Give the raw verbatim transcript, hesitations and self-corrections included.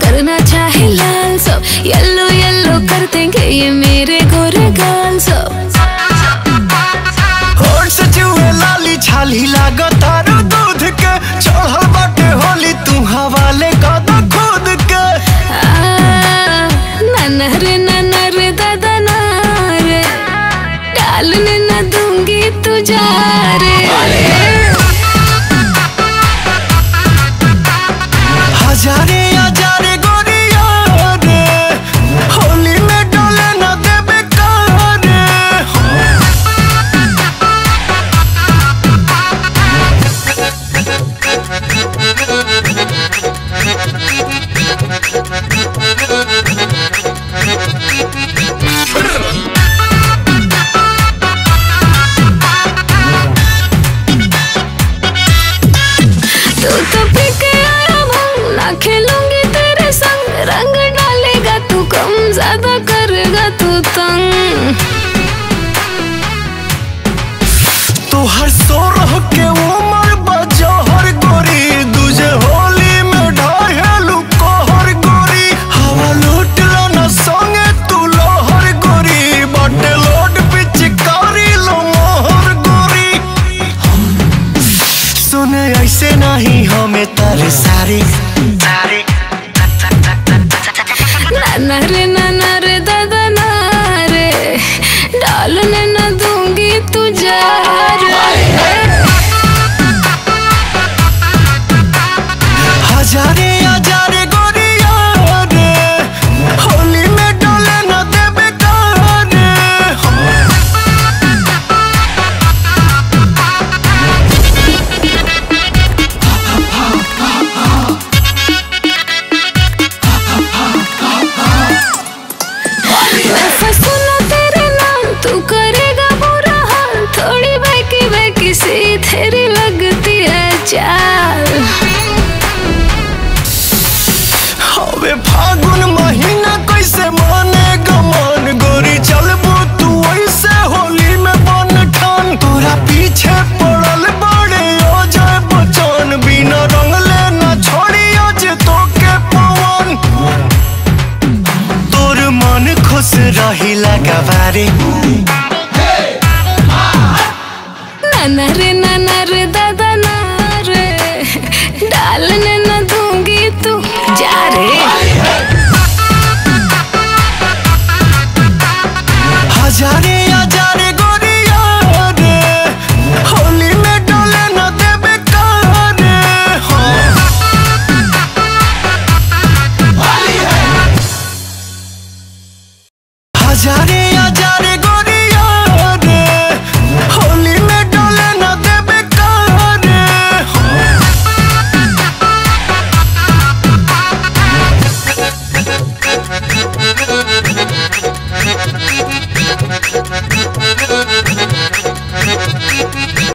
करना चाहे लाल सब येलो येलो कर देंगे ये मेरे गोरे गाल सब। होड़ से जुए लाली छाली लागो तारो दूध के चढ़ल बाटे होली तू हवाले कद खुद के। नाना रे नाना रे दादा ना रे डालने ना दूंगी तुझा रे। हजारे हजारे गोरिया रे होली में डोले ना दे बेकार रे। तू तो बेकार ना खेलूंगी तेरे संग, रंग डालेगा तू कम ज्यादा करेगा तू तंग। तू हर सो रह के उमर बजा हर गोरी दूजे होली में ढाहेलू को हर गोरी। हवा लूट लो ना संगे तू लो हर गोरी बटे लोट पिचकारी लो मोहर गोरी। सुने ऐसे नहीं हमें तारे सारी ना रे ना रे दादा ना रे डालने ना दूंगी तुझे। हजारे हजारे गोरिया रे होली में डोले ना दे बेकार रे। सुना तेरे नाम तू करेगा बुरा हाल, थोड़ी बहकी बहकी सी तेरी लगती है चाल। हवे फागुन महीना कैसे मानेगा मान गोरी चलबू तू ऐसे होली में बन ठान। तोरा पीछे पड़ल बड़े हो जाए बचन बिना रंगले ना छोड़ी आज तो के पवन। तोर मन खुश रही लगावारे नाना रे नाना रे दादा ना रे डालने ना दूंगी तू जा रे। हजारे